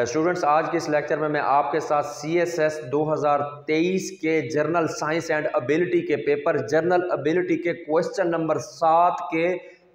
Students आज के इस लेक्चर में मैं आपके साथ CSS 2023 के जर्नल साइंस एंड एबिलिटी के पेपर जर्नल एबिलिटी के क्वेश्चन नंबर 7 के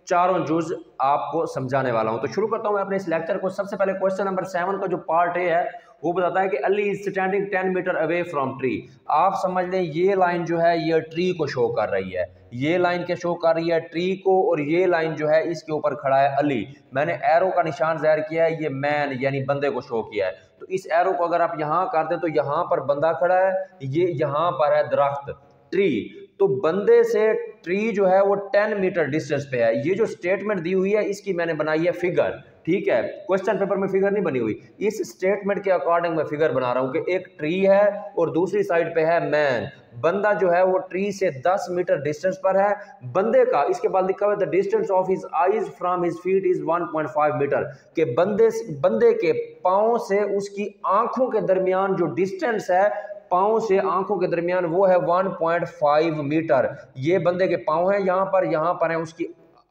चारों जूज आपको समझाने वाला हूं। तो शुरू करता हूं मैं अपने इस लेक्चर को। सबसे पहले क्वेश्चन नंबर 7 का जो पार्ट ए है वो बताता है कि Ali is standing 10 meter away from tree. आप समझ लें ये लाइन जो है ये ट्री को शो कर रही है, ये लाइन क्या शो कर रही है? ट्री को। और ये लाइन जो है इसके ऊपर खड़ा है अली। मैंने एरो का निशान जाहिर किया है, ये मैन यानी बंदे को शो किया है। तो इस एरो को अगर आप यहाँ कर दें तो यहाँ पर बंदा खड़ा है, ये यहाँ पर है दरख्त ट्री। तो बंदे से ट्री जो है वो 10 मीटर डिस्टेंस पे है। ये जो स्टेटमेंट दी हुई है इसकी मैंने बनाई है फिगर, ठीक है। क्वेश्चन पेपर में फिगर नहीं बनी हुई, इस स्टेटमेंट के अकॉर्डिंग मैं फिगर बना रहा हूँ कि एक ट्री है और दूसरी साइड पे है मैन। बंदा जो है वो ट्री से 10 मीटर डिस्टेंस पर है। बंदे का इसके बाद लिखा हुआ है the distance of his eyes from his feet is 1.5 meter के बंदे के पाँव से उसकी आंखों के दरमियान जो डिस्टेंस है पाँव से आंखों के दरमियान वो है 1.5 मीटर। ये बंदे के पाँव हैं, यहाँ पर है उसकी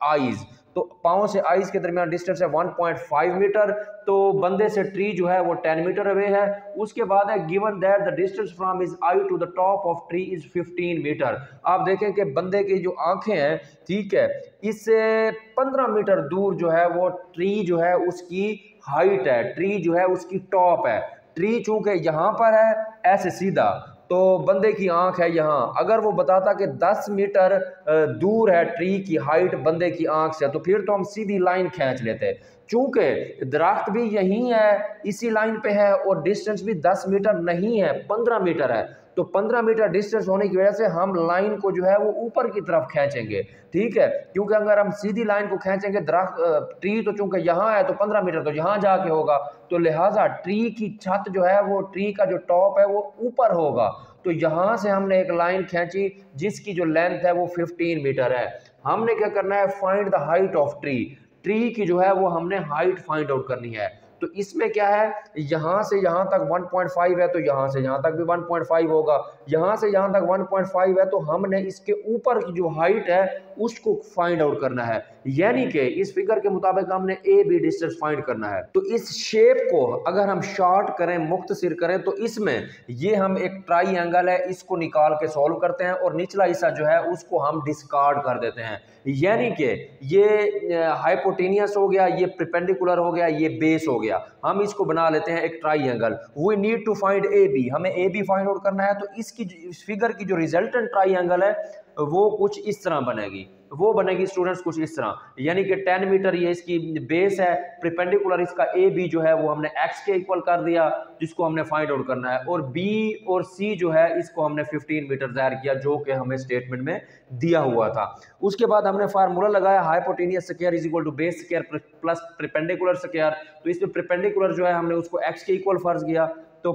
आईज। तो पाँव से आईज के दरमियान डिस्टेंस है 1.5 मीटर। तो बंदे से ट्री जो है वो 10 मीटर अवे है। उसके बाद है given that the distance from his eye to the top of tree is 15 meter. आप देखें कि बंदे की जो आंखें हैं, ठीक है, इससे 15 मीटर दूर जो है वो ट्री जो है उसकी हाइट है, ट्री जो है उसकी टॉप है। ट्री चूंकि यहाँ पर है ऐसे सीधा, तो बंदे की आंख है यहाँ। अगर वो बताता कि 10 मीटर दूर है ट्री की हाइट बंदे की आंख से, तो फिर तो हम सीधी लाइन खींच लेते। चूँकि दरख्त भी यहीं है, इसी लाइन पे है, और डिस्टेंस भी 10 मीटर नहीं है, 15 मीटर है। तो 15 मीटर डिस्टेंस होने की वजह से हम लाइन को जो है वो ऊपर की तरफ खींचेंगे, ठीक है। क्योंकि अगर हम सीधी लाइन को खींचेंगे, दरख्त ट्री तो चूँकि यहाँ है तो 15 मीटर तो यहाँ जाके होगा, तो लिहाजा ट्री की छत जो है वो, ट्री का जो टॉप है वो ऊपर होगा। तो यहाँ से हमने एक लाइन खींची जिसकी जो लेंथ है वो 15 मीटर है। हमने क्या करना है? Find the height of tree. Tree की जो है वो हमने हाइट फाइंड आउट करनी है। तो इसमें क्या है, यहाँ से यहाँ तक 1.5 है तो यहाँ से यहाँ तक भी 1.5 होगा, यहाँ से यहाँ तक 1.5 है, तो हमने इसके ऊपर की जो हाइट है उसको फाइंड आउट करना है। यानी कि इस फिगर के मुताबिक हमने ए बी डिस्टेंस फाइंड करना है। तो इस शेप को अगर हम शॉर्ट करें, मुख्तसिर करें, तो इसमें ये हम एक ट्राइंगल है, इसको निकाल के सॉल्व करते हैं और निचला हिस्सा जो है उसको हम डिस्कार्ड कर देते हैं। यानी कि ये हाइपोटेनियस हो गया, ये परपेंडिकुलर हो गया, ये बेस हो गया। हम इसको बना लेते हैं एक triangle. We need to find A B, हमें ए बी फाइंड आउट करना है। तो इस फिगर की जो रिजल्टेंट ट्राइंगल है वो कुछ इस तरह बनेगी, वो बनेगी स्टूडेंट्स कुछ इस तरह। यानी कि 10 मीटर ये इसकी बेस है, परपेंडिकुलर इसका ए बी जो है वो हमने एक्स के इक्वल कर दिया जिसको हमने फाइंड आउट करना है, और बी और सी जो है इसको हमने 15 मीटर जाहिर किया जो कि हमें स्टेटमेंट में दिया हुआ था। उसके बाद हमने फार्मूला लगाया hypotenuse square is equal to base square plus perpendicular square. तो इसमें परपेंडिकुलर जो है हमने उसको एक्स के इक्वल फर्ज किया। तो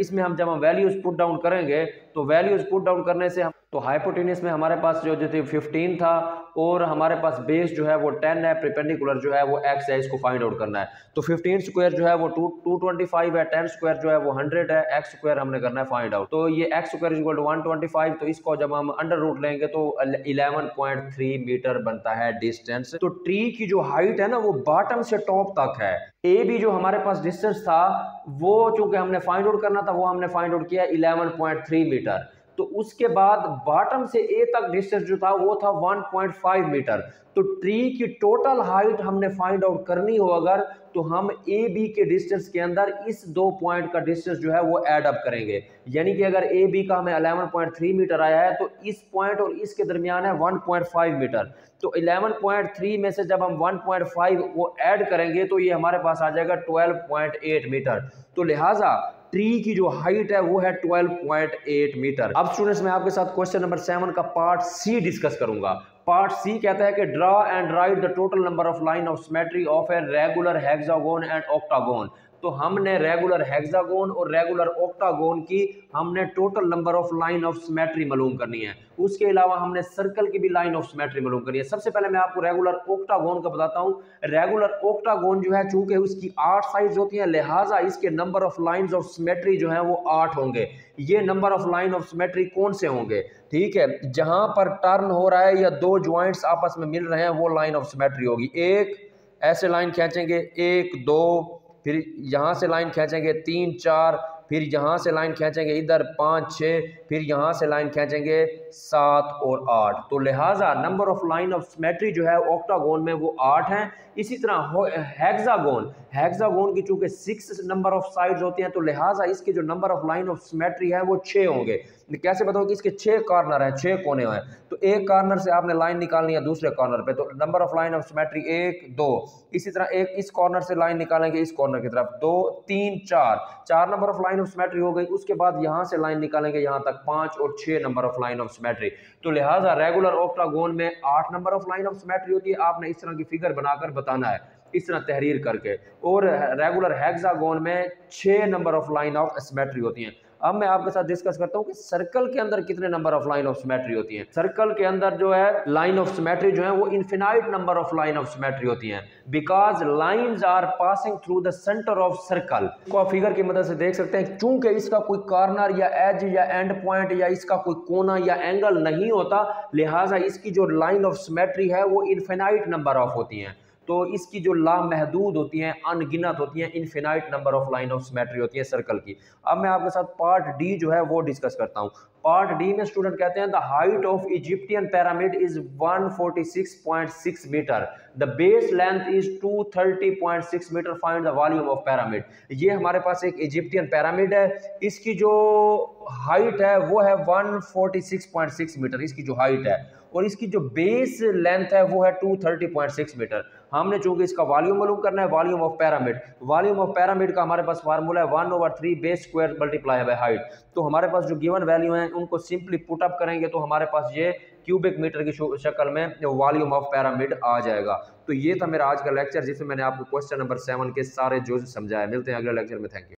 इसमें हम जब हम वैल्यूज पुट डाउन करेंगे तो वैल्यूज पुट डाउन करने से हम तो हाइपोटेनियस में हमारे पास जो थे 15 था और हमारे पास बेस जो है वो 10 है, परपेंडिकुलर जो है वो x है, इसको फाइंड आउट करना है। तो 15 स्क्वायर जो है वो 225 है, 10 स्क्वायर जो है वो 100 है, x स्क्वायर हमने करना है फाइंड आउट। तो ये x स्क्वायर इक्वल टू 125, तो इसको जब हम अंडर रूट लेंगे तो 11.3 मीटर बनता है डिस्टेंस। तो ट्री की जो हाइट है ना वो बॉटम से टॉप तक है। ए बी जो हमारे पास डिस्टेंस था वो चूंकि हमने फाइंड आउट करना था, वो हमने फाइंड आउट किया 11.3 मीटर। तो उसके बाद बॉटम से ए तक डिस्टेंस जो था वो था 1.5 मीटर। तो ट्री की टोटल हाइट हमने फाइंड आउट करनी हो अगर, तो हम ए बी के डिस्टेंस के अंदर इस दो पॉइंट का डिस्टेंस जो है वो ऐड अप करेंगे। यानी कि अगर ए बी का हमें 11.3 मीटर आया है तो इस पॉइंट और इसके दरमियान है 1.5 मीटर। तो 11.3 में से जब हम 1.5 वो ऐड करेंगे तो ये हमारे पास आ जाएगा 12.8 मीटर। तो लिहाजा ट्री की जो हाइट है वो है 12.8 मीटर। अब स्टूडेंट्स मैं आपके साथ क्वेश्चन नंबर 7 का पार्ट सी डिस्कस करूंगा। पार्ट सी कहता है कि draw and write the total number of line of symmetry of a regular hexagon and octagon. तो हमने रेगुलर हेक्सागोन और रेगुलर ऑक्टागोन की हमने total number of line of symmetry मालूम करनी है। उसके अलावा हमने सर्कल की भी लाइन ऑफ सिमेट्री मालूम करनी है। सबसे पहले मैं आपको रेगुलर ऑक्टागोन का बताता हूँ। रेगुलर ऑक्टागोन जो है चूंकि उसकी 8 साइड्स होती हैं, लिहाजा इसके number of lines of symmetry जो है वो 8 होंगे। ये number of line of symmetry कौन से होंगे? ठीक है, जहाँ पर टर्न हो रहा है या दो ज्वाइंट्स आपस में मिल रहे हैं वो लाइन ऑफ सिमेट्री होगी। एक ऐसे लाइन खींचेंगे, एक, दो, फिर यहाँ से लाइन खींचेंगे 3 4, फिर यहाँ से लाइन खींचेंगे इधर 5 6, फिर यहाँ से लाइन खींचेंगे 7 और 8। तो लिहाजा number of line of symmetry जो है ऑक्टागोन में वो 8 हैं। इसी तरह हेक्सागोन की चूँकि 6 नंबर ऑफ साइड्स होती हैं तो लिहाजा इसके जो number of line of symmetry है वो 6 होंगे। कैसे बताओ कि इसके 6 कॉर्नर हैं, 6 कोने हैं, तो एक कॉर्नर से आपने लाइन निकालनी है दूसरे कॉर्नर पे, तो number of line of symmetry 1 2। इसी तरह एक इस कॉर्नर से लाइन निकालेंगे इस कॉर्नर की तरफ 2 3 4 number of line of symmetry हो गई। उसके बाद यहाँ से लाइन निकालेंगे यहाँ तक 5 और 6 number of line of symmetry. तो लिहाजा रेगुलर ऑक्टागोन में 8 number of line of symmetry होती है। आपने इस तरह की फिगर बनाकर बताना है, इस तरह तहरीर करके। और रेगुलर हेक्सागोन में 6 number of line of symmetry होती हैं। अब मैं आपके साथ डिस्कस करता हूं कि सर्कल के अंदर कितने number of line of symmetry होती हैं। सर्कल के अंदर जो है लाइन ऑफ सिमेट्री जो है वो infinite number of line of symmetry होती हैं, because lines are passing through the centre of circle. को आप फिगर की मदद से देख सकते हैं, चूंकि इसका कोई कॉर्नर या एज या एंड पॉइंट या इसका कोई कोना या एंगल नहीं होता, लिहाजा इसकी जो लाइन ऑफ सिमेट्री है वो इनफिनाइट नंबर ऑफ होती हैं। तो इसकी जो लामहदूद होती हैं, अनगिनत होती हैं, infinite number of line of symmetry होती है सर्कल की। अब मैं आपके साथ पार्ट डी जो है वो डिस्कस करता हूँ। पार्ट डी में स्टूडेंट कहते हैं the height of Egyptian pyramid is 146.6 meter, the base length is 230.6 meter, find the volume of pyramid. ये हमारे पास एक इजिप्टियन पिरामिड है, इसकी जो हाइट है वो है 146.6 मीटर, इसकी जो हाइट है, और इसकी जो बेस लेंथ है वो है 230.6 मीटर। हमने चूंकि इसका वॉल्यूम मालूम करना है, volume of pyramid. Volume of pyramid का हमारे पास फार्मूला है 1/3 base square multiply by height. तो हमारे पास जो गिवन वैल्यू है उनको सिंपली पुट अप करेंगे तो हमारे पास ये क्यूबिक मीटर की शक्ल में वॉल्यूम ऑफ पिरामिड आ जाएगा। तो ये था मेरा आज का लेक्चर, जिसमें मैंने आपको क्वेश्चन नंबर 7 के सारे जो समझाया। मिलते हैं अगले लेक्चर में, थैंक यू।